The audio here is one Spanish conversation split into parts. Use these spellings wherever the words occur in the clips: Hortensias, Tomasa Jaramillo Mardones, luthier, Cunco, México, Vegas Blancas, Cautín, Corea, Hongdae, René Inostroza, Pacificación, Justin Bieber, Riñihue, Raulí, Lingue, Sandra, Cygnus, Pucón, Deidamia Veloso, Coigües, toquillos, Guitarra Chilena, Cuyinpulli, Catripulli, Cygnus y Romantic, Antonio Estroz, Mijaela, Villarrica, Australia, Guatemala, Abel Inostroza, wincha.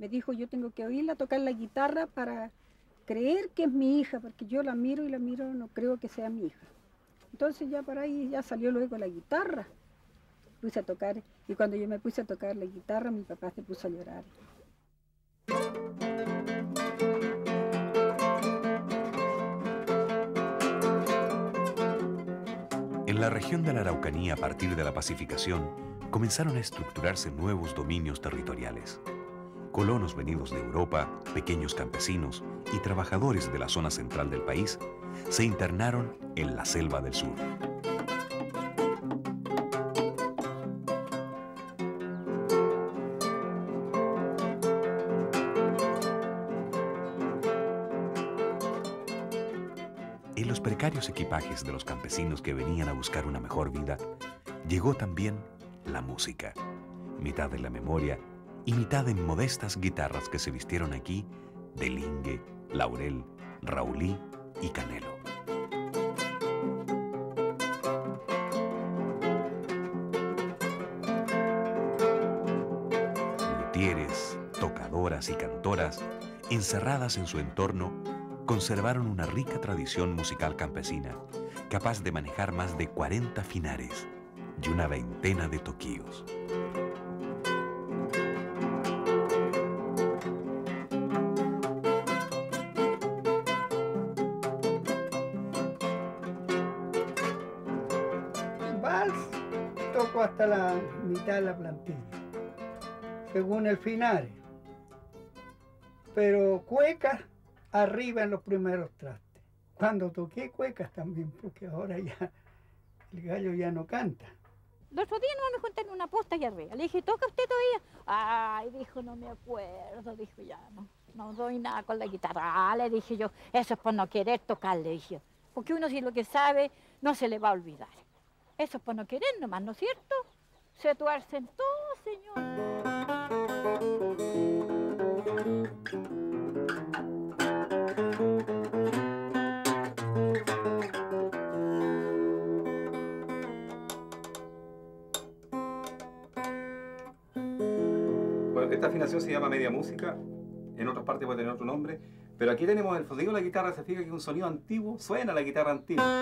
Me dijo, yo tengo que oírla tocar la guitarra para creer que es mi hija, porque yo la miro y la miro, no creo que sea mi hija. Entonces ya por ahí ya salió luego la guitarra. Puse a tocar, y cuando yo me puse a tocar la guitarra, mi papá se puso a llorar. En la región de la Araucanía, a partir de la Pacificación, comenzaron a estructurarse nuevos dominios territoriales. Colonos venidos de Europa, pequeños campesinos y trabajadores de la zona central del país se internaron en la selva del sur. En los precarios equipajes de los campesinos que venían a buscar una mejor vida, llegó también la música, mitad en la memoria y mitad en modestas guitarras que se vistieron aquí de Lingue, Laurel, Raulí y Canelo. Luthieres, tocadoras y cantoras, encerradas en su entorno, conservaron una rica tradición musical campesina, capaz de manejar más de 40 finares y una veintena de toquillos. Hasta la mitad de la plantilla, según el final, pero cuecas arriba en los primeros trastes. Cuando toqué cuecas también, porque ahora ya el gallo ya no canta. El otro día no me junté en una posta allá arriba, le dije, ¿toca usted todavía? Ay, dijo, no me acuerdo, dijo, ya no doy nada con la guitarra, le dije yo, eso es por no querer tocar, le dije, porque uno si lo que sabe no se le va a olvidar. Eso es por no querer nomás, ¿no es cierto? Se tuercen todos, señor. Bueno, esta afinación se llama media música. En otras partes puede tener otro nombre. Pero aquí tenemos el sonido de la guitarra. Se fija que es un sonido antiguo. Suena la guitarra antigua.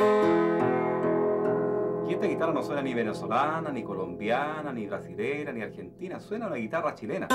Y esta guitarra no suena ni venezolana, ni colombiana, ni brasilera, ni argentina. Suena una guitarra chilena.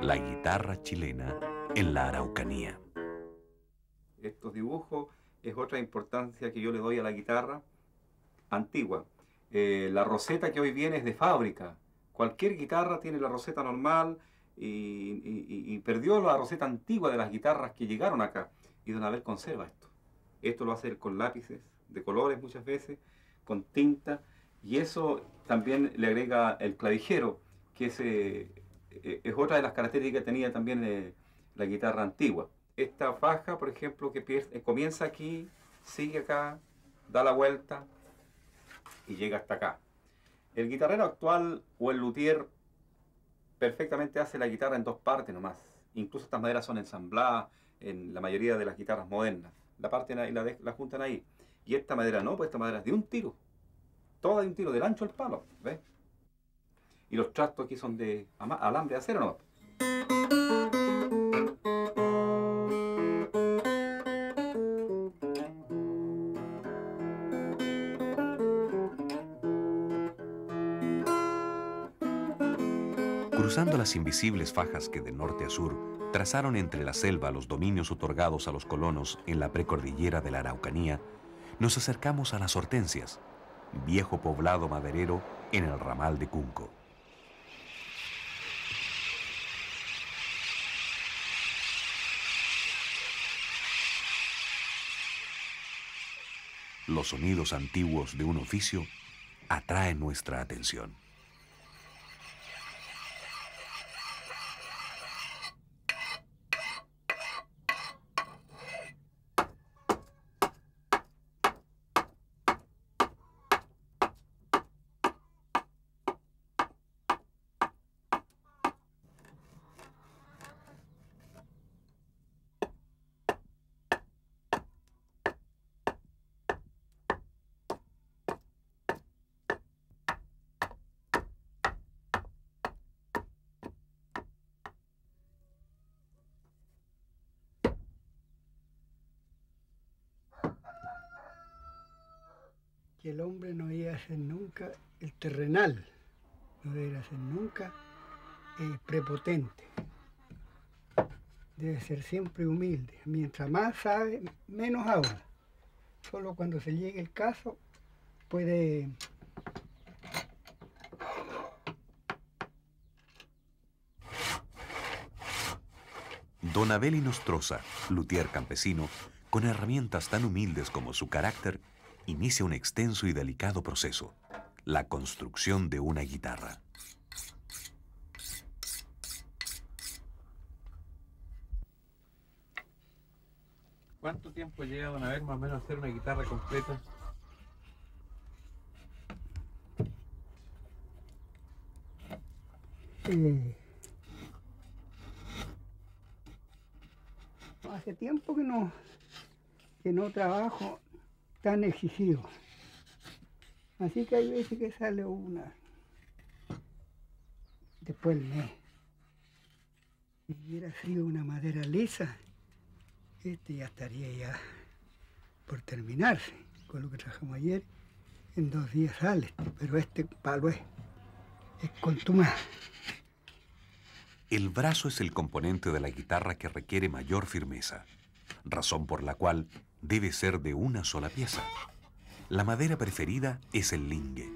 La guitarra chilena en la Araucanía. Estos dibujos es otra importancia que yo le doy a la guitarra antigua. La roseta que hoy viene es de fábrica. Cualquier guitarra tiene la roseta normal y perdió la roseta antigua de las guitarras que llegaron acá. Y Don Abel conserva esto. Esto lo hace con lápices de colores muchas veces, con tinta. Y eso también le agrega el clavijero, que es otra de las características que tenía también la guitarra antigua. Esta faja, por ejemplo, que comienza aquí, sigue acá, da la vuelta y llega hasta acá. El guitarrero actual o el luthier perfectamente hace la guitarra en dos partes nomás. Incluso estas maderas son ensambladas en la mayoría de las guitarras modernas. La parte la juntan ahí. Y esta madera no, pues esta madera es de un tiro. Toda de un tiro, del ancho al palo, ¿ves? Y los trastos aquí son de alambre de acero, ¿no? Cruzando las invisibles fajas que de norte a sur trazaron entre la selva los dominios otorgados a los colonos en la precordillera de la Araucanía, nos acercamos a las Hortensias, viejo poblado maderero en el ramal de Cunco. Los sonidos antiguos de un oficio atraen nuestra atención. que el hombre no iba a ser nunca el terrenal, no iba a ser nunca prepotente. Debe ser siempre humilde. Mientras más sabe, menos habla. Solo cuando se llegue el caso puede... Don Abel Inostroza, luthier campesino, con herramientas tan humildes como su carácter, inicia un extenso y delicado proceso, la construcción de una guitarra. ¿Cuánto tiempo lleva don Abel más o menos a hacer una guitarra completa? Hace tiempo que no trabajo tan exigido. Así que hay veces que sale una después del mes. Si hubiera sido una madera lisa, ya estaría ya por terminarse. Con lo que trabajamos ayer, en 2 días sale. Pero este palo es contumaz. El brazo es el componente de la guitarra que requiere mayor firmeza, razón por la cual debe ser de una sola pieza. La madera preferida es el lingue,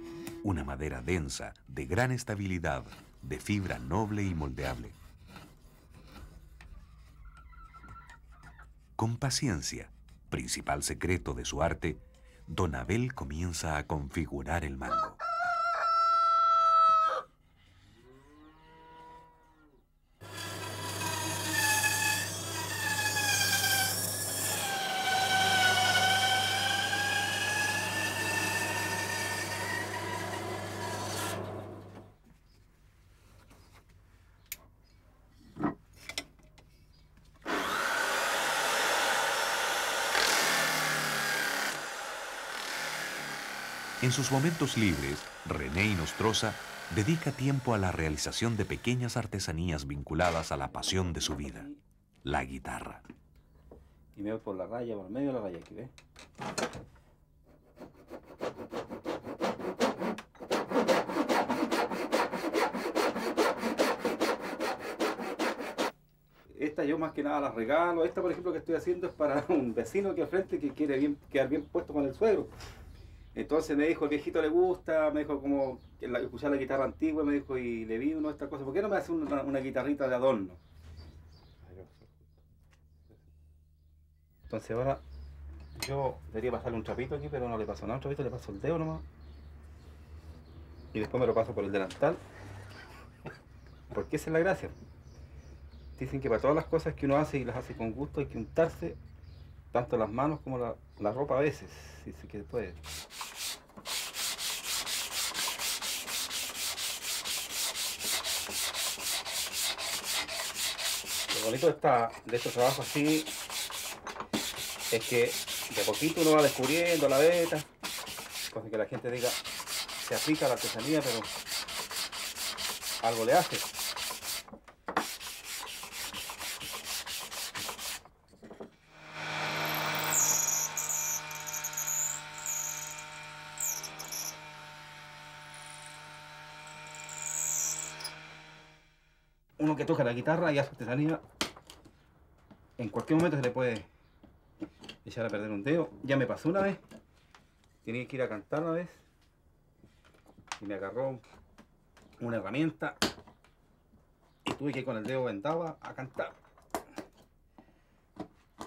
una madera densa, de gran estabilidad, de fibra noble y moldeable. Con paciencia, principal secreto de su arte, don Abel comienza a configurar el mango. En sus momentos libres, René Inostroza dedica tiempo a la realización de pequeñas artesanías vinculadas a la pasión de su vida, la guitarra. Y me voy por la raya, por el medio de la raya aquí, ¿ves? Esta yo más que nada las regalo. Esta, por ejemplo, que estoy haciendo es para un vecino que al frente que quiere quedar bien puesto con el suegro. Entonces me dijo, el viejito le gusta, me dijo como escuchar la guitarra antigua, me dijo, y le vi esta cosa, ¿por qué no me hace una guitarrita de adorno? Entonces ahora yo debería pasarle un trapito aquí, pero no le paso nada, un trapito, le paso el dedo nomás. Y después me lo paso por el delantal. Porque esa es la gracia. Dicen que para todas las cosas que uno hace y las hace con gusto hay que untarse, tanto las manos como la ropa a veces, si se puede. Lo bonito de estos trabajos así es que de poquito uno va descubriendo la beta, cosa que la gente diga, se aplica la artesanía, pero algo le hace. Uno que toca la guitarra y hace artesanía, en cualquier momento se le puede echar a perder un dedo. Ya me pasó una vez, tenía que ir a cantar una vez y me agarró una herramienta y tuve que ir con el dedo vendado a cantar.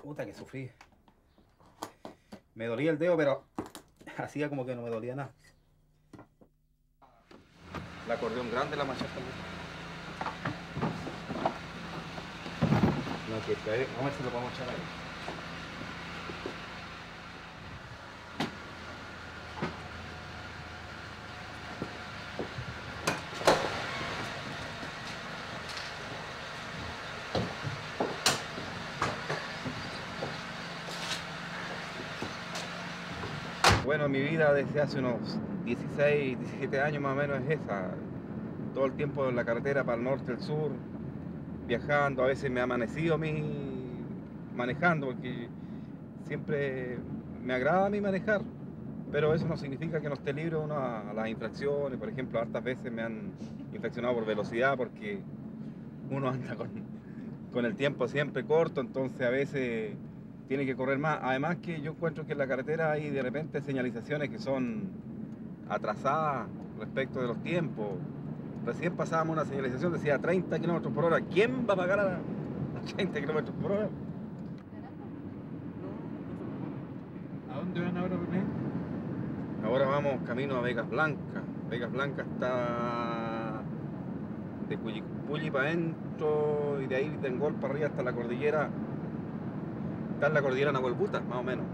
Puta que sufrí. Me dolía el dedo, pero hacía como que no me dolía nada. El acordeón grande, la machaca. Okay, vamos a ver si lo podemos echar ahí. Bueno, mi vida desde hace unos 16, 17 años más o menos es esa. Todo el tiempo en la carretera para el norte, el sur, viajando, a veces me ha amanecido a mí manejando, porque siempre me agrada a mí manejar. Pero eso no significa que no esté libre uno a las infracciones. Por ejemplo, hartas veces me han infraccionado por velocidad porque uno anda con el tiempo siempre corto, entonces a veces tiene que correr más. Además que yo encuentro que en la carretera hay de repente señalizaciones que son atrasadas respecto de los tiempos. Recién pasábamos una señalización que decía 30 kilómetros por hora. ¿Quién va a pagar a 30 kilómetros por hora? ¿A dónde van ahora, René? Ahora vamos camino a Vegas Blancas. Vegas Blancas está de Cuyinpulli para adentro y de ahí de Engol para arriba hasta la cordillera. Está en la cordillera Nahuelbuta, más o menos.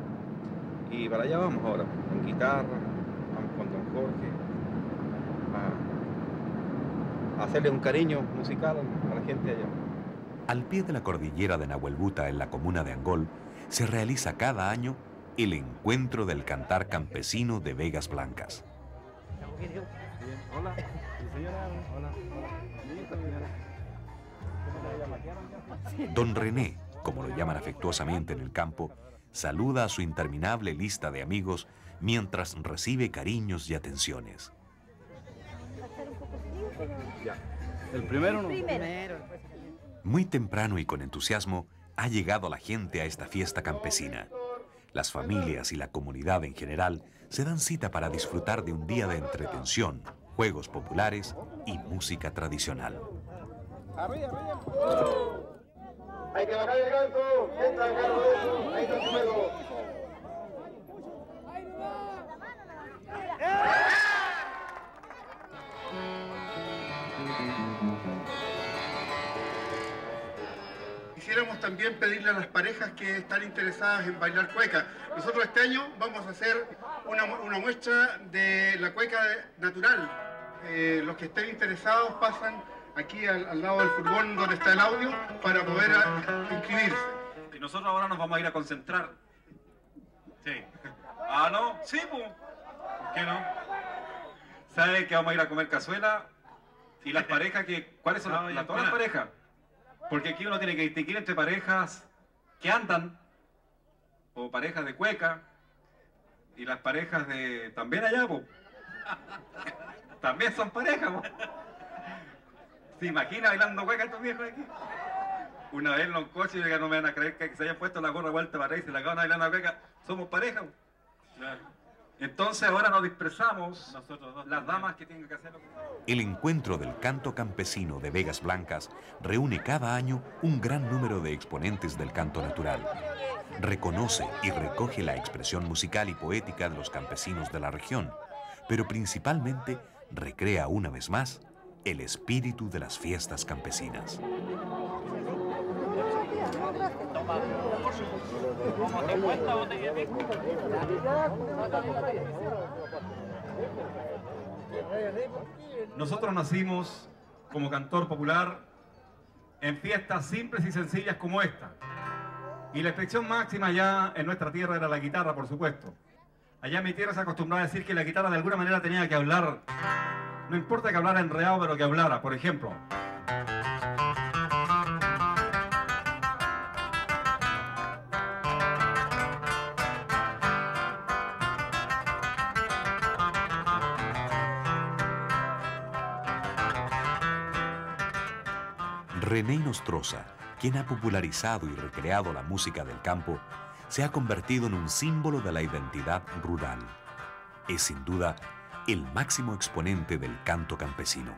Y para allá vamos ahora, con guitarra, vamos con don Jorge. Hacerle un cariño musical a la gente allá. Al pie de la cordillera de Nahuelbuta, en la comuna de Angol, se realiza cada año el encuentro del cantar campesino de Vegas Blancas. Hola, señora. Hola. Don René, como lo llaman afectuosamente en el campo, saluda a su interminable lista de amigos mientras recibe cariños y atenciones. Ya. ¿El primero no? Muy temprano y con entusiasmo ha llegado la gente a esta fiesta campesina. Las familias y la comunidad en general se dan cita para disfrutar de un día de entretención, juegos populares y música tradicional. Quisiéramos también pedirle a las parejas que están interesadas en bailar cueca. Nosotros este año vamos a hacer una muestra de la cueca natural. Los que estén interesados pasan aquí al lado del furgón donde está el audio para poder inscribirse. Y nosotros ahora nos vamos a ir a concentrar. Sí. Ah, ¿no? Sí, pues. ¿Por qué no? ¿Sabe que vamos a ir a comer cazuela? ¿Y las parejas que? ¿Cuáles son todas las parejas? Porque aquí uno tiene que distinguir entre parejas que andan, o parejas de cueca, y las parejas de... también allá, po. También son parejas, po. ¿Se imagina bailando cueca estos viejos aquí? Una vez en los coches, ya no me van a creer que se hayan puesto la gorra vuelta para ahí, se la acaban de bailar una cueca. Somos pareja, po. Entonces ahora nos dispersamos, nosotros dos, las damas que tienen que hacerlo. El encuentro del canto campesino de Vegas Blancas reúne cada año un gran número de exponentes del canto natural. Reconoce y recoge la expresión musical y poética de los campesinos de la región, pero principalmente recrea una vez más el espíritu de las fiestas campesinas. Nosotros nacimos como cantor popular en fiestas simples y sencillas como esta. Y la expresión máxima ya en nuestra tierra era la guitarra, por supuesto. Allá en mi tierra se acostumbraba a decir que la guitarra de alguna manera tenía que hablar. No importa que hablara enredado, pero que hablara, por ejemplo. René Inostroza, quien ha popularizado y recreado la música del campo, se ha convertido en un símbolo de la identidad rural. Es sin duda el máximo exponente del canto campesino.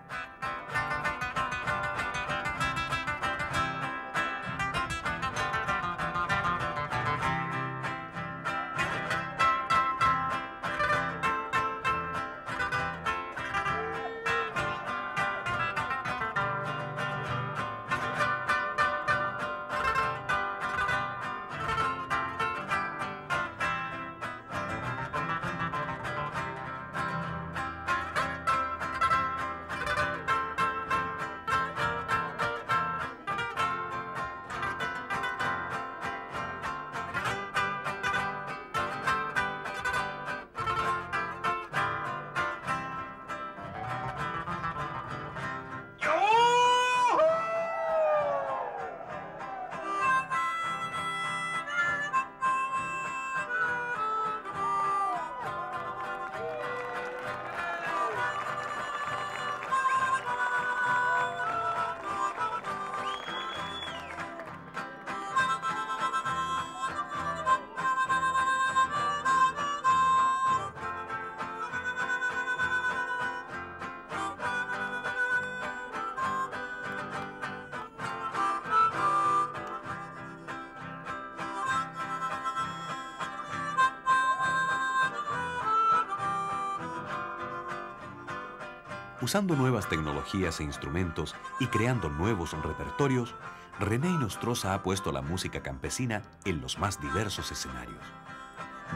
Usando nuevas tecnologías e instrumentos y creando nuevos repertorios, René Inostroza ha puesto la música campesina en los más diversos escenarios.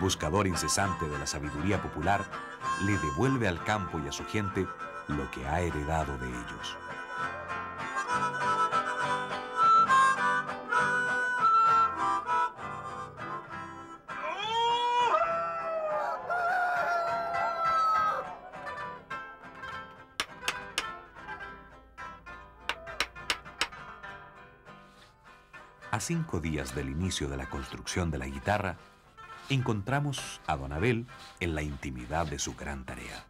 Buscador incesante de la sabiduría popular, le devuelve al campo y a su gente lo que ha heredado de ellos. A 5 días del inicio de la construcción de la guitarra, encontramos a don Abel en la intimidad de su gran tarea.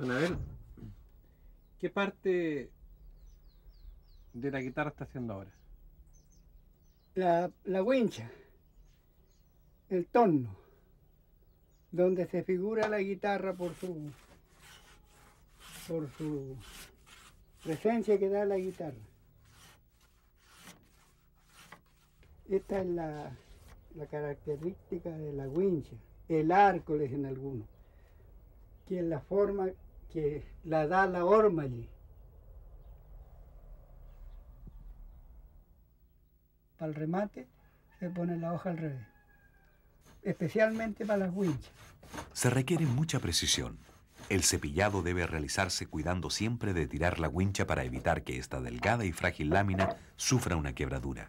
Don Abel, ¿qué parte de la guitarra está haciendo ahora? La wincha, el torno, donde se figura la guitarra por su presencia que da la guitarra. Esta es la característica de la wincha, el arco les en alguno, que es la forma que la da la horma allí. Para el remate se pone la hoja al revés, especialmente para las winchas. Se requiere mucha precisión. El cepillado debe realizarse cuidando siempre de tirar la wincha para evitar que esta delgada y frágil lámina sufra una quebradura.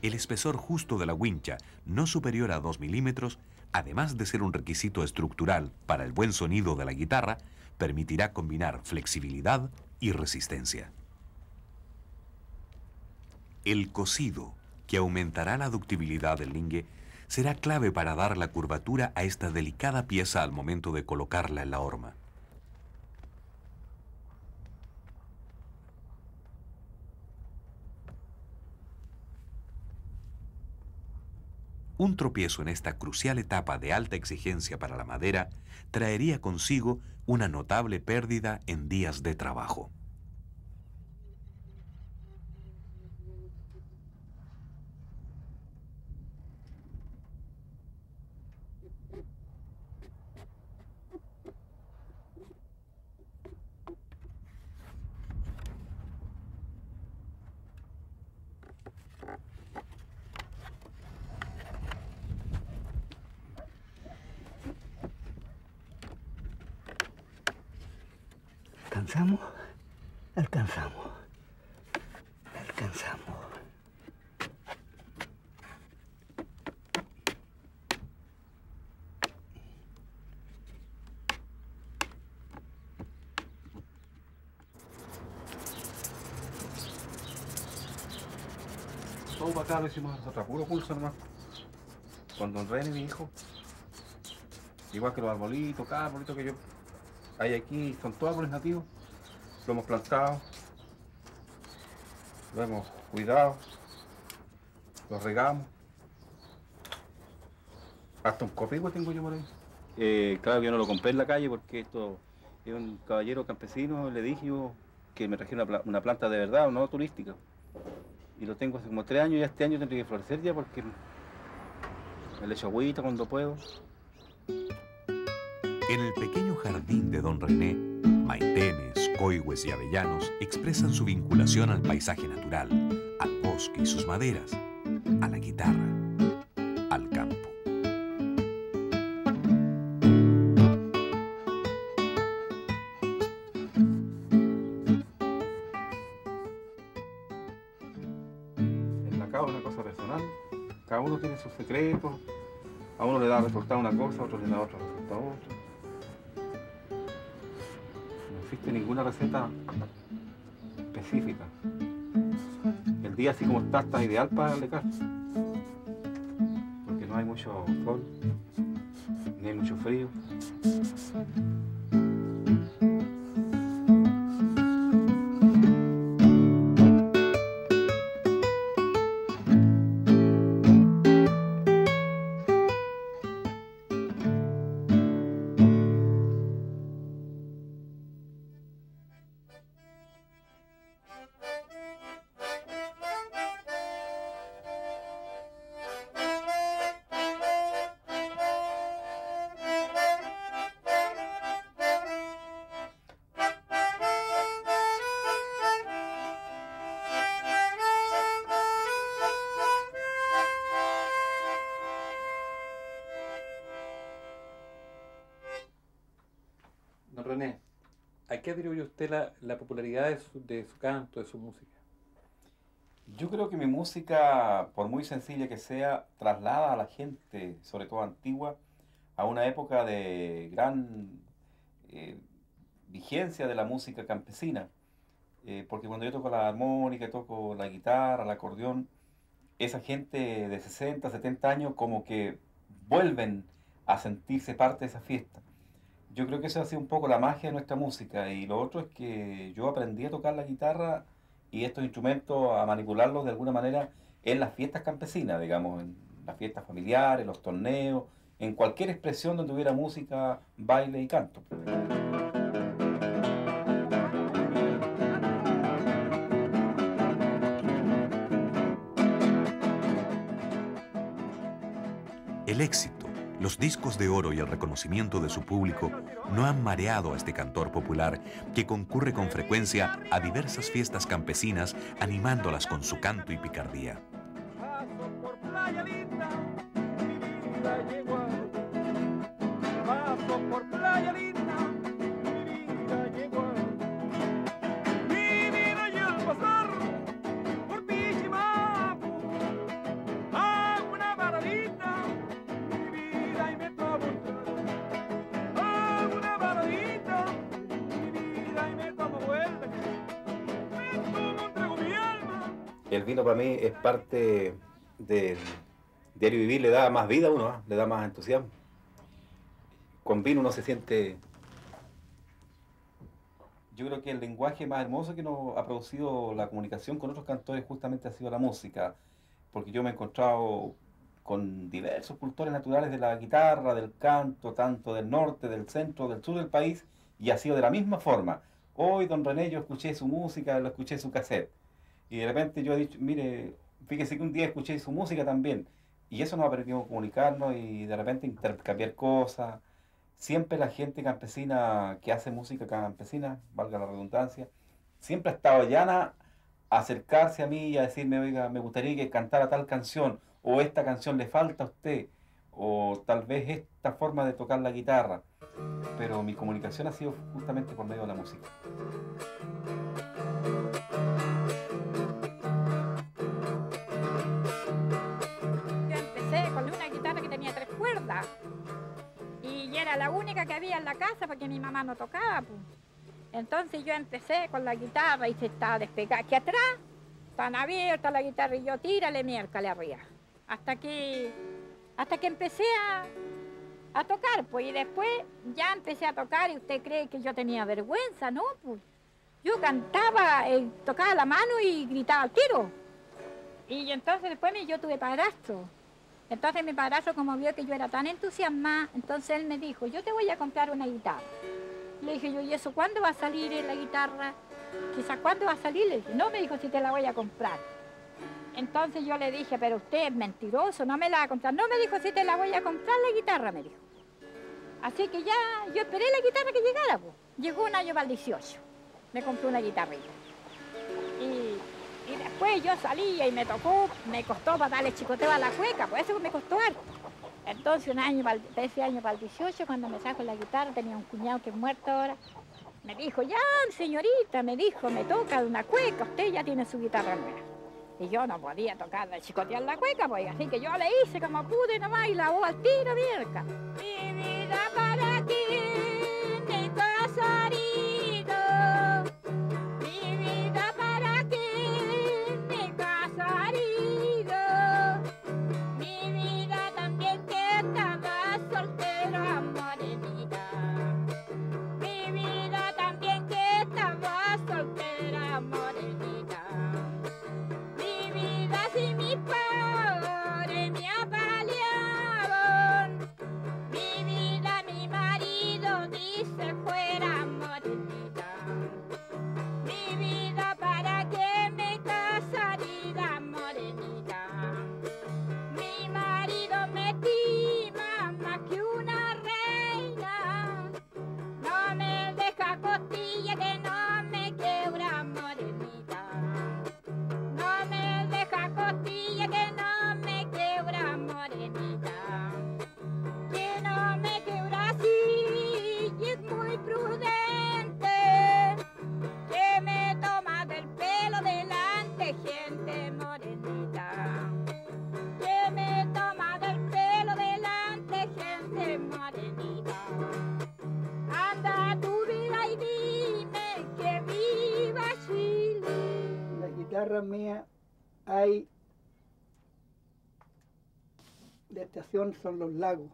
El espesor justo de la wincha, no superior a 2 milímetros, además de ser un requisito estructural para el buen sonido de la guitarra, permitirá combinar flexibilidad y resistencia. El cosido, que aumentará la ductibilidad del lingue, será clave para dar la curvatura a esta delicada pieza al momento de colocarla en la horma. Un tropiezo en esta crucial etapa de alta exigencia para la madera traería consigo una notable pérdida en días de trabajo. Alcanzamos. Todo para acá lo hicimos nosotros, puro pulso nomás. Con don René, mi hijo. Igual que los arbolitos, cada arbolito que yo hay aquí, son todos árboles nativos. Lo hemos plantado, lo hemos cuidado, lo regamos. Hasta un copihue tengo yo por ahí. Claro que yo no lo compré en la calle porque esto es un caballero campesino. Le dije yo que me trajera una planta de verdad, no turística. Y lo tengo hace como 3 años y este año tendré que florecer ya porque me le echo agüita cuando puedo. En el pequeño jardín de don René, Maitenes, Coigües y Avellanos expresan su vinculación al paisaje natural, al bosque y sus maderas, a la guitarra, al campo. En la cada una cosa personal, cada uno tiene sus secretos, a uno le da resultado una cosa, a otro le da resultado otra. existe ninguna receta específica. El día así como está ideal para lecar, porque no hay mucho sol, ni hay mucho frío. René, ¿a qué atribuye usted la popularidad de su canto, de su música? Yo creo que mi música, por muy sencilla que sea, traslada a la gente, sobre todo antigua, a una época de gran vigencia de la música campesina. Porque cuando yo toco la armónica, toco la guitarra, el acordeón, esa gente de 60, 70 años como que vuelven a sentirse parte de esa fiesta. Yo creo que eso ha sido un poco la magia de nuestra música, y lo otro es que yo aprendí a tocar la guitarra y estos instrumentos, a manipularlos de alguna manera en las fiestas campesinas, digamos, en las fiestas familiares, los torneos, en cualquier expresión donde hubiera música, baile y canto. El éxito, los discos de oro y el reconocimiento de su público no han mareado a este cantor popular que concurre con frecuencia a diversas fiestas campesinas animándolas con su canto y picardía. El vino para mí es parte del diario vivir, le da más vida a uno, le da más entusiasmo. Con vino uno se siente... Yo creo que el lenguaje más hermoso que nos ha producido la comunicación con otros cantores justamente ha sido la música, porque yo me he encontrado con diversos cultores naturales de la guitarra, del canto, tanto del norte, del centro, del sur del país, y ha sido de la misma forma. Hoy, don René, yo escuché su música, lo escuché su cassette. Y de repente yo he dicho, mire, fíjese que un día escuché su música también. Y eso nos ha permitido comunicarnos y de repente intercambiar cosas. Siempre la gente campesina que hace música campesina, valga la redundancia, siempre ha estado llana a acercarse a mí y a decirme, oiga, me gustaría que cantara tal canción, o esta canción le falta a usted, o tal vez esta forma de tocar la guitarra. Pero mi comunicación ha sido justamente por medio de la música. La única que había en la casa porque mi mamá no tocaba, pues. Entonces yo empecé con la guitarra y se estaba despegada, que atrás tan abierta la guitarra y yo tírale miércoles arriba, hasta que empecé a tocar, pues, y después ya empecé a tocar. Y usted cree que yo tenía vergüenza, ¿no? Pues yo cantaba, tocaba la mano y gritaba al tiro. Y entonces después yo tuve padrastro. Entonces mi padrastro, como vio que yo era tan entusiasmada, entonces él me dijo, yo te voy a comprar una guitarra. Le dije yo, ¿y eso cuándo va a salir la guitarra? Quizás cuándo va a salir, le dije. No, me dijo, si te la voy a comprar. Entonces yo le dije, pero usted es mentiroso, no me la va a comprar. No, me dijo, si te la voy a comprar la guitarra, me dijo. Así que ya, yo esperé la guitarra que llegara, pues. Llegó un año para el 18, me compró una guitarrita. Y después yo salía y me costó para darle chicoteo a la cueca, pues eso me costó algo. Entonces ese año para el 18, cuando me saco la guitarra, tenía un cuñado que es muerto ahora, me dijo, ya señorita, me dijo, me toca de una cueca, usted ya tiene su guitarra nueva. Y yo no podía tocar, chicotear la cueca, pues, así que yo le hice como pude nomás y la voz al tiro, mierda. Mi vida para ti, mi casarito. guitarra mía hay de estación, son los lagos.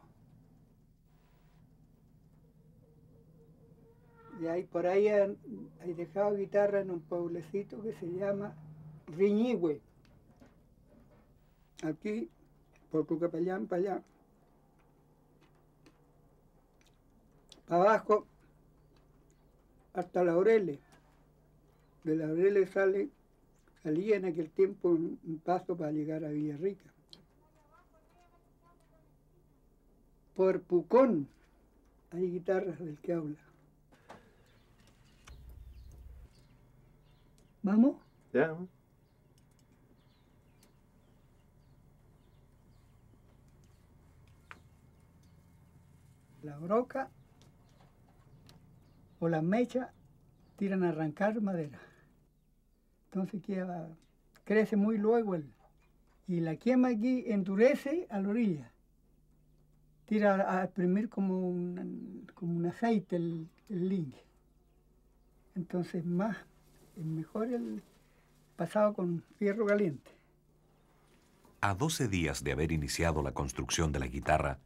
Y ahí por ahí he dejado guitarra en un pueblecito que se llama Riñihue. Aquí, por Tucapayán, para allá. Para abajo, hasta Laureles. De Laureles salía en aquel tiempo un paso para llegar a Villarrica. Por Pucón hay guitarras del que habla. ¿Vamos? Ya. La broca o las mechas tiran a arrancar madera. Entonces queda, crece muy luego y la quema aquí endurece a la orilla. Tira a exprimir como un aceite el lingue. Entonces es mejor el pasado con fierro caliente. A 12 días de haber iniciado la construcción de la guitarra,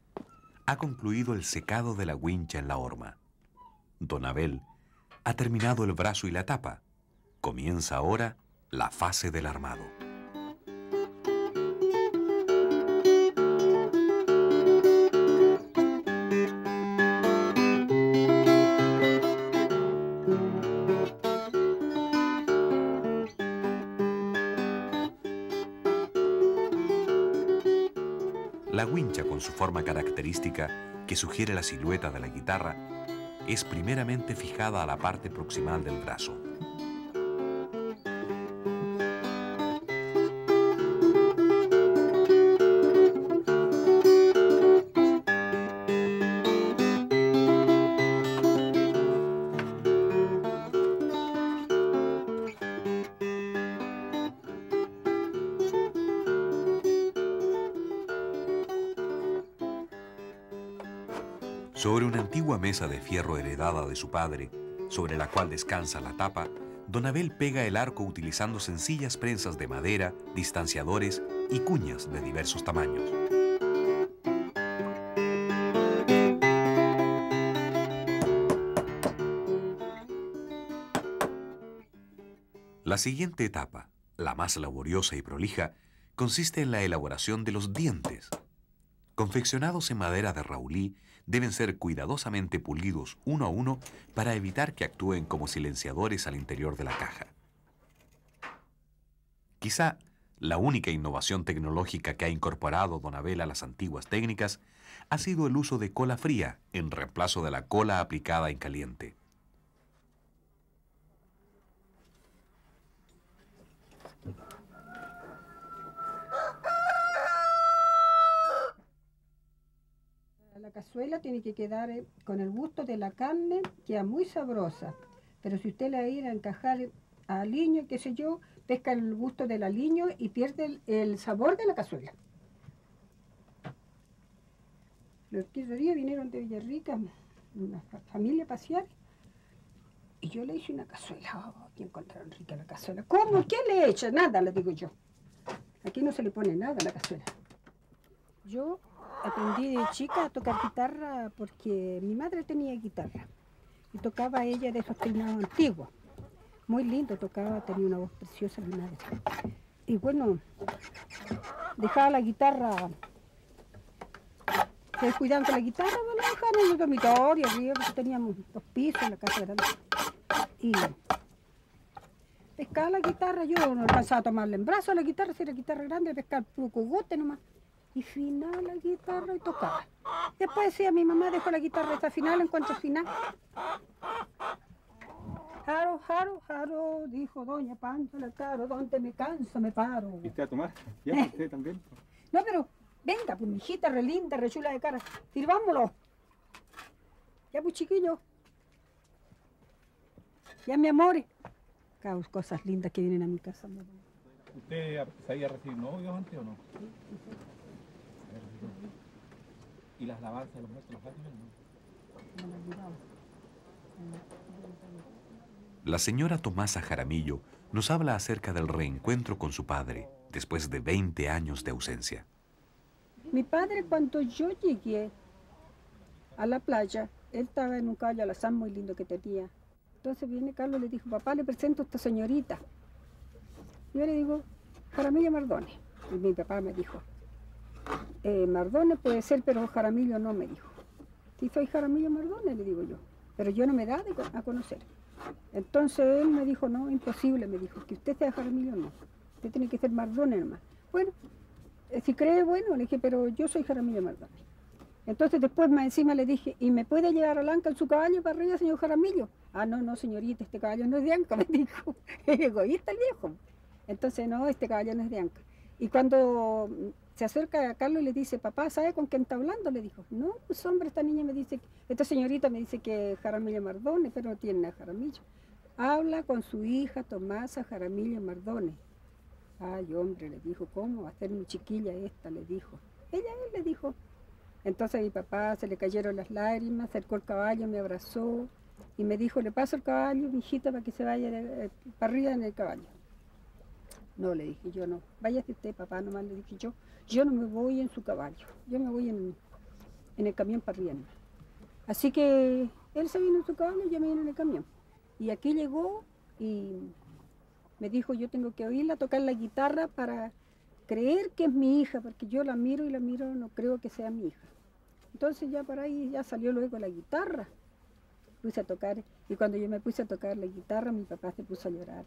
ha concluido el secado de la wincha en la horma. Don Abel ha terminado el brazo y la tapa. Comienza ahora la fase del armado. La wincha, con su forma característica que sugiere la silueta de la guitarra, es primeramente fijada a la parte proximal del brazo. Sobre una antigua mesa de fierro heredada de su padre, sobre la cual descansa la tapa, don Abel pega el arco utilizando sencillas prensas de madera, distanciadores y cuñas de diversos tamaños. La siguiente etapa, la más laboriosa y prolija, consiste en la elaboración de los dientes. Confeccionados en madera de Raulí, deben ser cuidadosamente pulidos uno a uno para evitar que actúen como silenciadores al interior de la caja. Quizá la única innovación tecnológica que ha incorporado don Abel a las antiguas técnicas ha sido el uso de cola fría en reemplazo de la cola aplicada en caliente. La cazuela tiene que quedar con el gusto de la carne, queda muy sabrosa, pero si usted la iba a encajar a aliño, qué sé yo, pesca el gusto del aliño y pierde el sabor de la cazuela. Los que ese día vinieron de Villarrica, una familia pasear, y yo le hice una cazuela. Oh, aquí encontraron rica la cazuela. ¿Cómo? ¿Qué le echa? Nada, le digo yo. Aquí no se le pone nada a la cazuela. Yo aprendí de chica a tocar guitarra porque mi madre tenía guitarra y tocaba ella de esos peinados antiguos. Muy lindo tocaba, tenía una voz preciosa mi madre. Y bueno, dejaba la guitarra, se descuidaban con la guitarra, bueno, dejaban en el dormitorio, arriba, porque teníamos 2 pisos en la casa grande. Y pescaba la guitarra, yo no alcanzaba a tomarla en brazos, la guitarra, si era guitarra grande, pescaba puro cogote nomás. Y final la guitarra y tocaba. Después decía, mi mamá dejó la guitarra hasta final, en cuanto final. Jaro, jaro, jaro, dijo doña Pancho la Caro, donde me canso me paro. ¿Y usted a tomar? ¿Ya? ¿Usted también? No, pero venga, pues mi hijita re linda, re chula de cara, sirvámoslo. Ya pues chiquillo. Ya mi amor. Cosas lindas que vienen a mi casa. ¿Usted sabía recibir novios antes o no? Sí. ¿Y las alabanzas de los muertos las va a tener, no? La señora Tomasa Jaramillo nos habla acerca del reencuentro con su padre después de 20 años de ausencia. Mi padre, cuando yo llegué a la playa, él estaba en un caballo alazán muy lindo que tenía. Entonces viene Carlos y le dijo, papá, le presento a esta señorita. Yo le digo, Jaramillo Mardones. Y mi papá me dijo, Mardones puede ser, pero Jaramillo no, me dijo. Sí, soy Jaramillo Mardones, le digo yo, pero yo no me da a conocer. Entonces él me dijo, no, imposible, me dijo, que usted sea Jaramillo no. Usted tiene que ser Mardones nomás. Bueno, si cree, bueno, le dije, pero yo soy Jaramillo Mardones. Entonces después más encima le dije, ¿y me puede llevar al Anca en su caballo para arriba, señor Jaramillo? Ah, no, no, señorita, este caballo no es de Anca, me dijo. Es egoísta el viejo. Entonces, no, este caballo no es de Anca. Y cuando se acerca a Carlos y le dice, papá, ¿sabe con quién está hablando? Le dijo, no, pues hombre, esta niña me dice, esta señorita me dice que Jaramillo Mardones, pero no tiene nada Jaramillo. Habla con su hija Tomasa Jaramillo Mardones. Ay, hombre, le dijo, ¿cómo va a ser mi chiquilla esta? Le dijo. Ella, él le dijo. Entonces a mi papá se le cayeron las lágrimas, acercó el caballo, me abrazó y me dijo, le paso el caballo, mi hijita, para que se vaya para arriba en el caballo. No, le dije yo, no, váyase usted, papá, nomás, le dije yo, yo no me voy en su caballo, yo me voy en el camión para arriba. Así que él se vino en su caballo y yo me vine en el camión. Y aquí llegó y me dijo, yo tengo que oírla tocar la guitarra para creer que es mi hija, porque yo la miro y la miro, no creo que sea mi hija. Entonces ya por ahí ya salió luego la guitarra, puse a tocar, y cuando yo me puse a tocar la guitarra, mi papá se puso a llorar.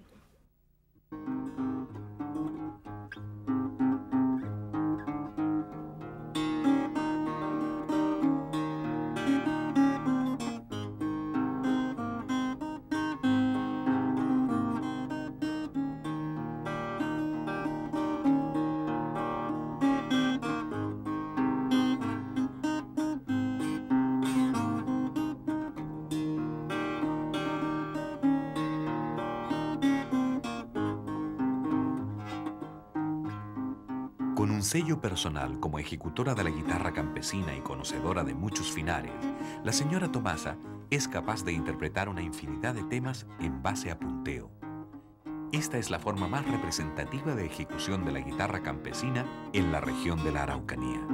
Sello personal como ejecutora de la guitarra campesina y conocedora de muchos finares, la señora Tomasa es capaz de interpretar una infinidad de temas en base a punteo. Esta es la forma más representativa de ejecución de la guitarra campesina en la región de la Araucanía.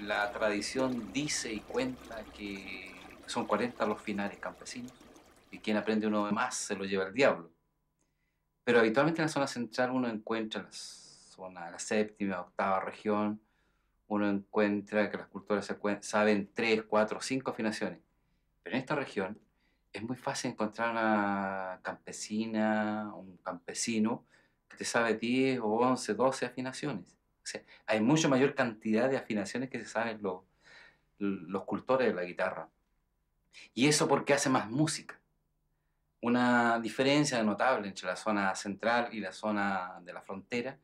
La tradición dice y cuenta que son 40 los finares campesinos y quien aprende uno de más se lo lleva el diablo. Pero habitualmente en la zona central uno encuentra la séptima, octava región, uno encuentra que las culturas saben 3, 4, 5 afinaciones. Pero en esta región es muy fácil encontrar una campesina, un campesino que te sabe 10 o 11, 12 afinaciones. O sea, hay mucha mayor cantidad de afinaciones que se saben los cultores de la guitarra. Y eso porque hace más música. Una diferencia notable entre la zona central y la zona de la frontera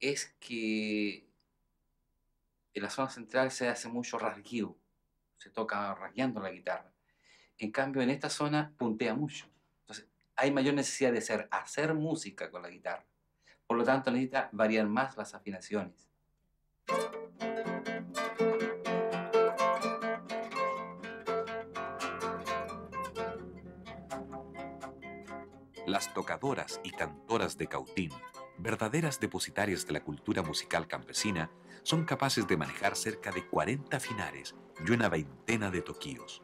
es que en la zona central se hace mucho rasgueo, se toca rasgueando la guitarra. En cambio, en esta zona puntea mucho. Entonces, hay mayor necesidad de hacer música con la guitarra. Por lo tanto, necesita variar más las afinaciones. Las tocadoras y cantoras de Cautín, verdaderas depositarias de la cultura musical campesina, son capaces de manejar cerca de 40 finares y una veintena de toquillos.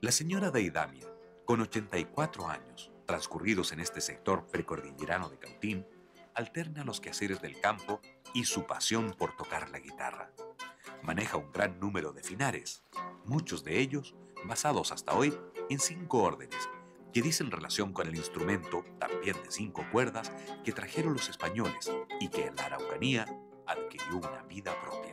La señora Deidamia, con 84 años, transcurridos en este sector precordillerano de Cautín, alterna los quehaceres del campo y su pasión por tocar la guitarra. Maneja un gran número de finares, muchos de ellos basados hasta hoy en 5 órdenes, que dicen relación con el instrumento, también de 5 cuerdas, que trajeron los españoles y que en la Araucanía adquirió una vida propia.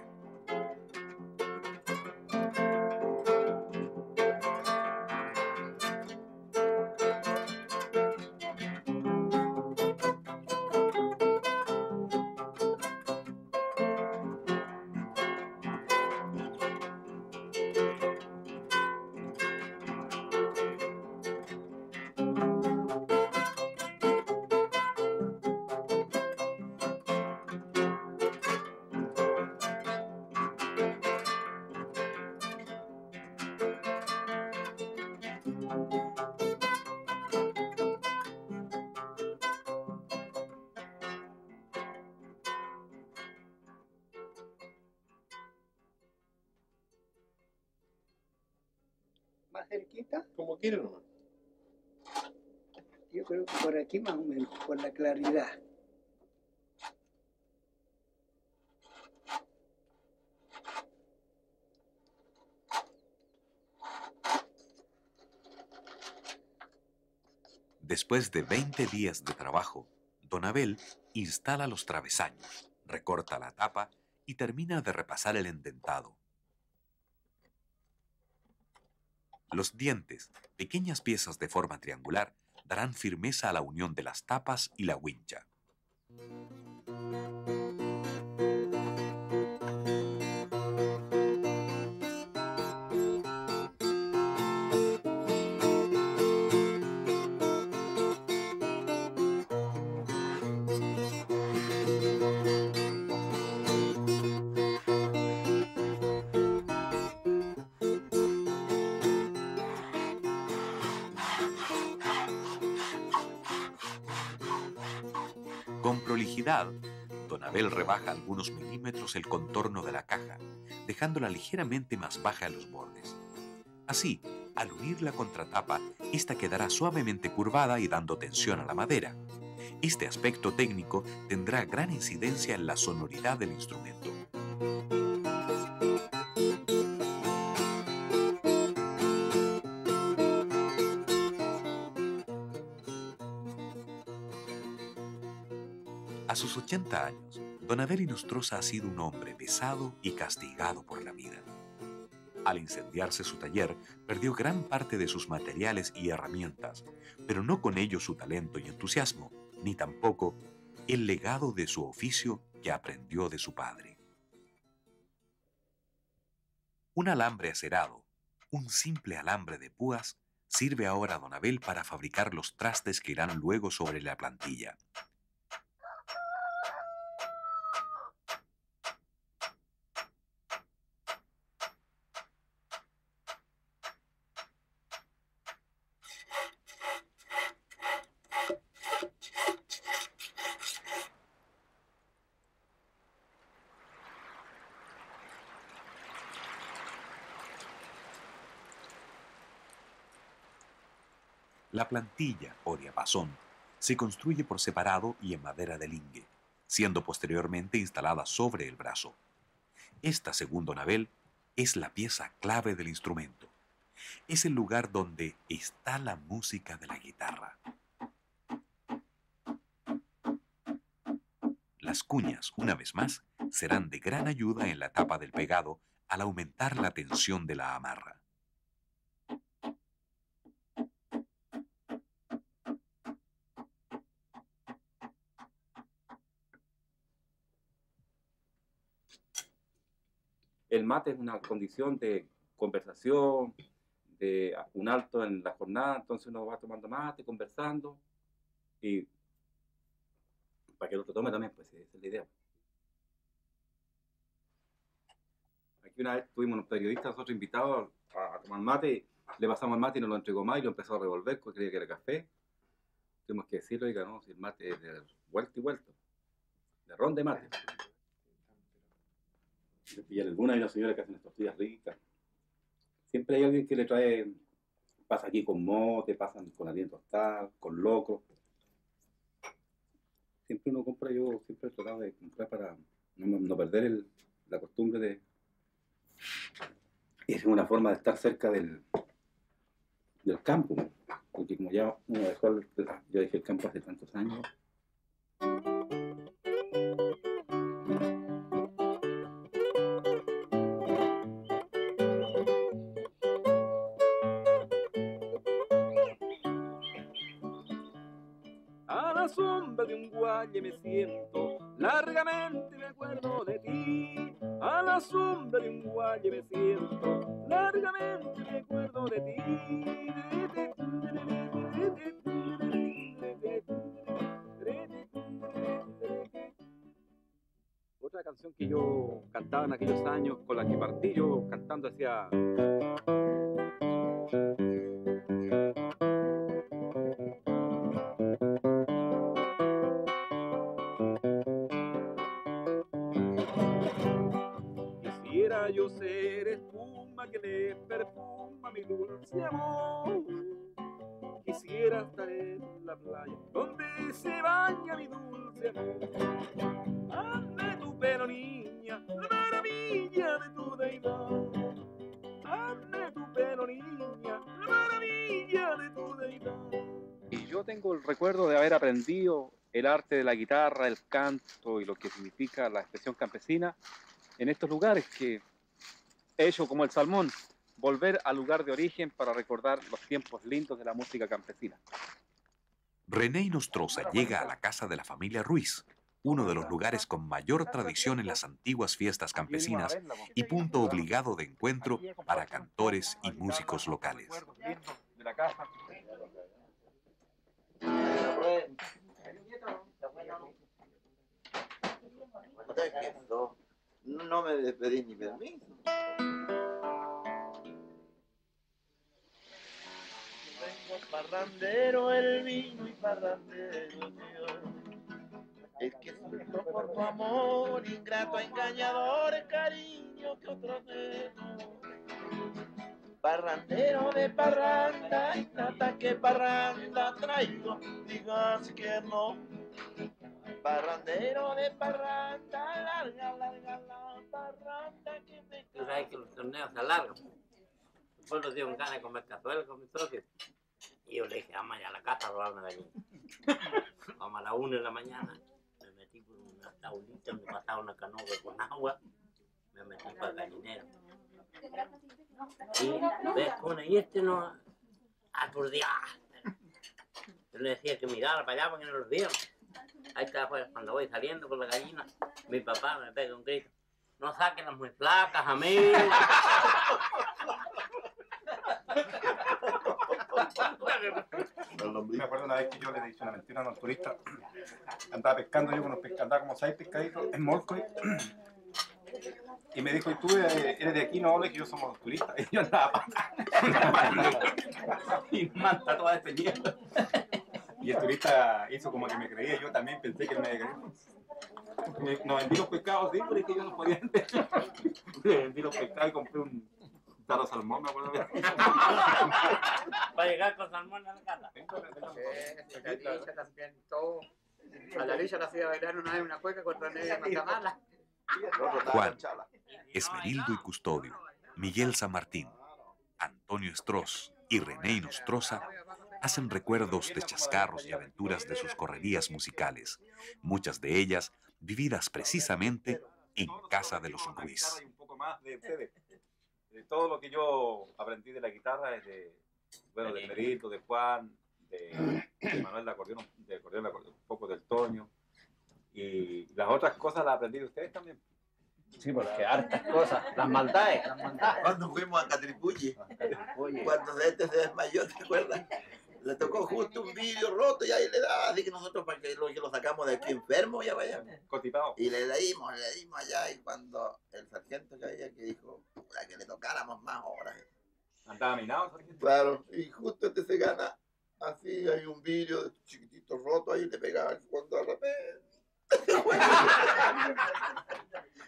cerquita? Como quiera nomás. Yo creo que por aquí más o menos, por la claridad. Después de 20 días de trabajo, don Abel instala los travesaños, recorta la tapa y termina de repasar el endentado. Los dientes, pequeñas piezas de forma triangular, darán firmeza a la unión de las tapas y la wincha. Don Abel rebaja algunos milímetros el contorno de la caja, dejándola ligeramente más baja en los bordes. Así, al unir la contratapa, esta quedará suavemente curvada y dando tensión a la madera. Este aspecto técnico tendrá gran incidencia en la sonoridad del instrumento. A sus 80 años, don Abel Inostroza ha sido un hombre pesado y castigado por la vida. Al incendiarse su taller, perdió gran parte de sus materiales y herramientas, pero no con ello su talento y entusiasmo, ni tampoco el legado de su oficio que aprendió de su padre. Un alambre acerado, un simple alambre de púas, sirve ahora a don Abel para fabricar los trastes que irán luego sobre la plantilla. La plantilla o diapasón se construye por separado y en madera de lingue, siendo posteriormente instalada sobre el brazo. Esta, según don Abel, es la pieza clave del instrumento. Es el lugar donde está la música de la guitarra. Las cuñas, una vez más, serán de gran ayuda en la tapa del pegado al aumentar la tensión de la amarra. El mate es una condición de conversación, de un alto en la jornada, entonces uno va tomando mate, conversando, y para que el otro tome también, pues esa es la idea. Aquí una vez tuvimos unos periodistas, nosotros invitados a tomar mate, le pasamos el mate y nos lo entregó más y lo empezó a revolver porque creía que era café. Tuvimos que decirlo, oiga, no, si el mate es de vuelta y vuelta, de ronda de mate. De Villarrica hay una señora que hace unas tortillas ricas. Siempre hay alguien que le trae, pasa aquí con mote, pasan con aliento tostada, con locro. Siempre uno compra, yo siempre he tratado de comprar para no perder la costumbre de... Es una forma de estar cerca del campo, porque como ya uno dejó, yo dejé el campo hace tantos años. Me siento, largamente me acuerdo de ti. A la sombra de un guaye me siento, largamente me acuerdo de ti. Otra canción que yo cantaba en aquellos años, con la que partí yo cantando hacia... aroma que te perfuma mi dulce amor. Quisiera estar en la playa donde se baña mi dulce amor. Hazme tu pelo, niña, la maravilla de tu deidad. Hazme tu pelo, niña, la maravilla de tu deidad. Y yo tengo el recuerdo de haber aprendido el arte de la guitarra, el canto y lo que significa la expresión campesina en estos lugares que he hecho como el salmón, volver al lugar de origen para recordar los tiempos lindos de la música campesina. René Inostroza llega a la casa de la familia Ruiz, uno de los lugares con mayor tradición en las antiguas fiestas campesinas y punto obligado de encuentro para cantores y músicos locales. No me pedí ni permiso. Parrandero el vino y parrandero Dios. Es que sufro por tu amor, ingrato, engañador, el cariño que otro tengo. Parrandero de parranda, y trata que parranda traigo, digas que no. Parrandero de parranda, larga, larga la parranda que me... Tú sabes que los torneos se alargan. El pueblo tiene ganas de comer cazuela con mis socios. Y yo le dije, vamos allá a la casa a robarme la niña. Vamos a las 1 de la mañana. Me metí por una taulita, me pasaba una canoa con agua. Me metí para el gallinero. Y ves, con ahí este no aturdía. Yo le decía que mirara para allá porque no los vieron. Ahí está, pues, cuando voy saliendo con la gallina, mi papá me pega un grito. No saquen las muy flacas, amigo. Me acuerdo una vez que yo le dije una mentira a un turista. Andaba pescando yo con unos pescadores, andaba como 6 pescaditos en Morcoy. Y me dijo, ¿y tú eres de aquí? No, le dije, yo somos los turistas. Y yo andaba pata. Y manta toda despeñada. Y el turista hizo como que me creía, yo también pensé que él me creía. Nos vendí los pescados, sí, pero es que yo no podía entender. Me vendí los pescados y compré un tarro de salmón, me acuerdo. ¿Para llegar con salmón a la casa? Sí, la licha también, todo. A la licha la hacía bailar una vez una cueca con René de Matamala. Juan, Esmerildo y Custodio, Miguel San Martín, Antonio Estroz y René Inostroza hacen recuerdos de chascarros y aventuras de sus correrías musicales, muchas de ellas vividas precisamente en casa de los Ruiz. Un poco más de ustedes. De todo lo que yo aprendí de la guitarra es de Merito, de Juan, de Manuel de acordeón, un poco del Toño. Y las otras cosas las aprendí de ustedes también. Sí, porque hartas cosas, las maldades. Cuando fuimos a Catripulli, cuando este se desmayó, ¿te acuerdas? Le tocó justo un vidrio roto y ahí le daba, así que nosotros para que lo sacamos de aquí enfermo, ya vaya. Cotipado. Y le dimos allá y cuando el sargento que había que dijo, para que le tocáramos más horas. Andaba minado, sargento. Claro, y justo este se gana, así hay un vidrio chiquitito roto ahí, le pegaba cuando de repente.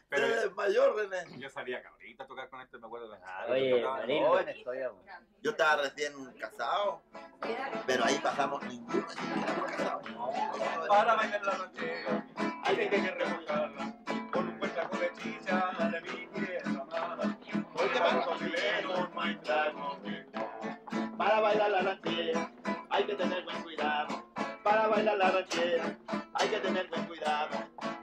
Pero el mayor René. Yo salía cabrita a tocar con esto, me acuerdo de nada. Oye, yo estaba recién casado, pero ahí pasamos ninguno. Para bailar la noche, alguien tiene que revolcarla. Con un buen taco de chicha, de mi tierra amada. Porque barco chileno, no hay trago. Para bailar la noche, hay que tener buen cuidado. Para bailar la noche, hay que tener buen cuidado.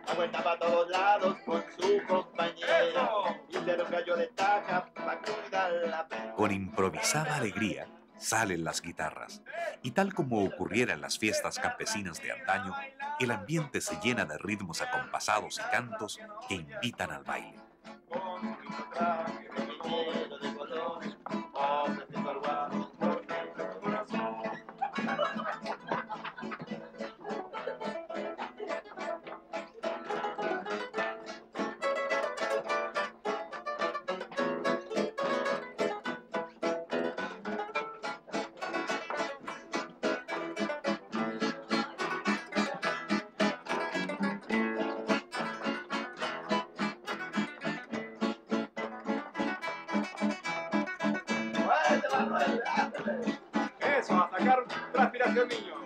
La vuelta para todos lados con su compañera. Y se lo cayó de taca para cuidar la pena. Con improvisada alegría salen las guitarras. Y tal como ocurriera en las fiestas campesinas de antaño, el ambiente se llena de ritmos acompasados y cantos que invitan al baile. Eso, a sacar transpiración, niño.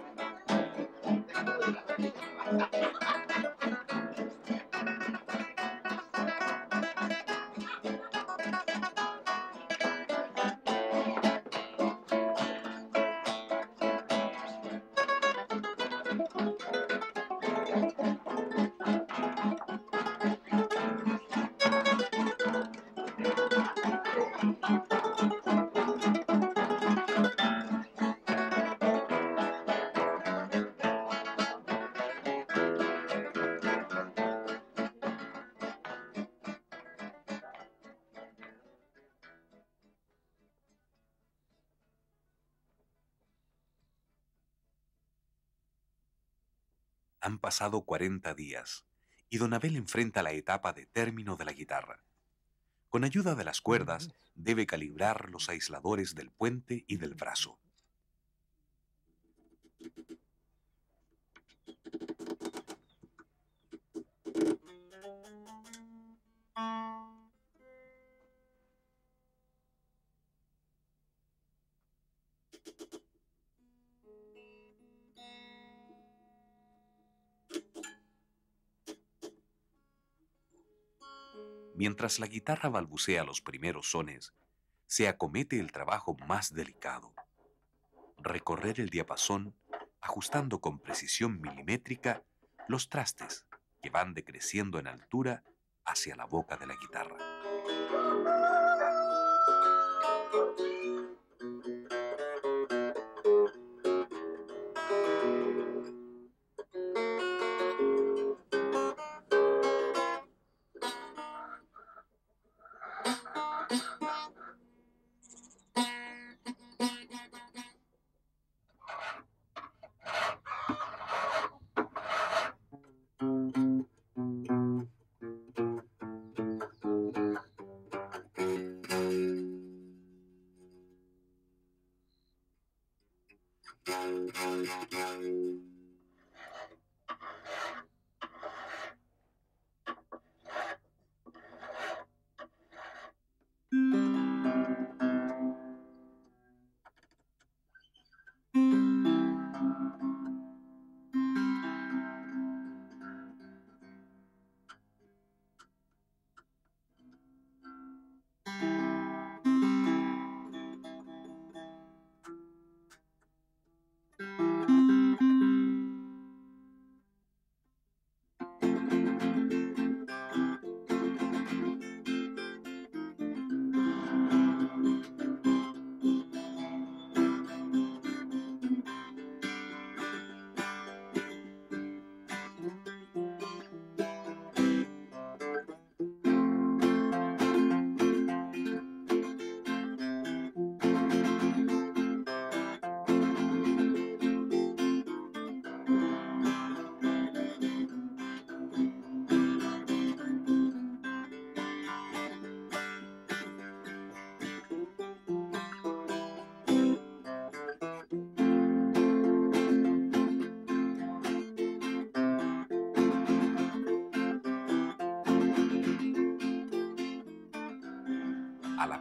Han pasado 40 días y don Abel enfrenta la etapa de término de la guitarra. Con ayuda de las cuerdas debe calibrar los aisladores del puente y del brazo. Mientras la guitarra balbucea los primeros sones, se acomete el trabajo más delicado. Recorrer el diapasón, ajustando con precisión milimétrica los trastes que van decreciendo en altura hacia la boca de la guitarra.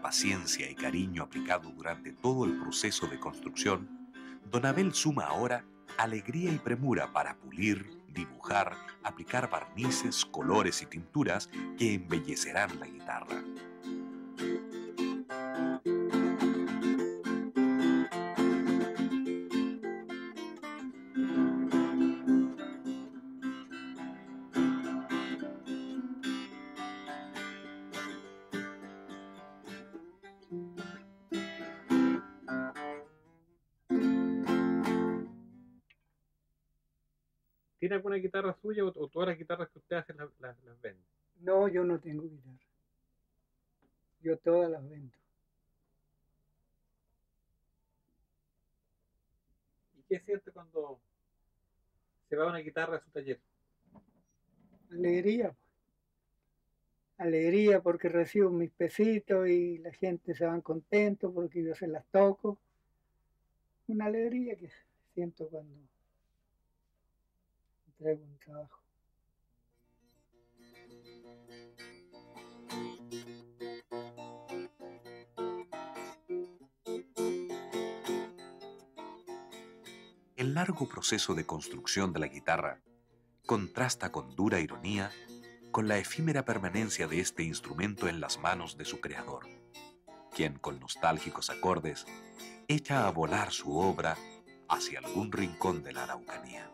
Paciencia y cariño aplicado durante todo el proceso de construcción, don Abel suma ahora alegría y premura para pulir, dibujar, aplicar barnices, colores y tinturas que embellecerán la guitarra. ¿Tiene alguna guitarra suya o todas las guitarras que usted hace las vende? No, yo no tengo guitarra. Yo todas las vendo. ¿Y qué siente cuando se va una guitarra a su taller? Alegría. Alegría porque recibo mis pesitos y la gente se van contento porque yo se las toco. Una alegría que siento cuando traigo un trabajo. el largo proceso de construcción de la guitarra contrasta con dura ironía con la efímera permanencia de este instrumento en las manos de su creador, quien con nostálgicos acordes echa a volar su obra hacia algún rincón de la Araucanía.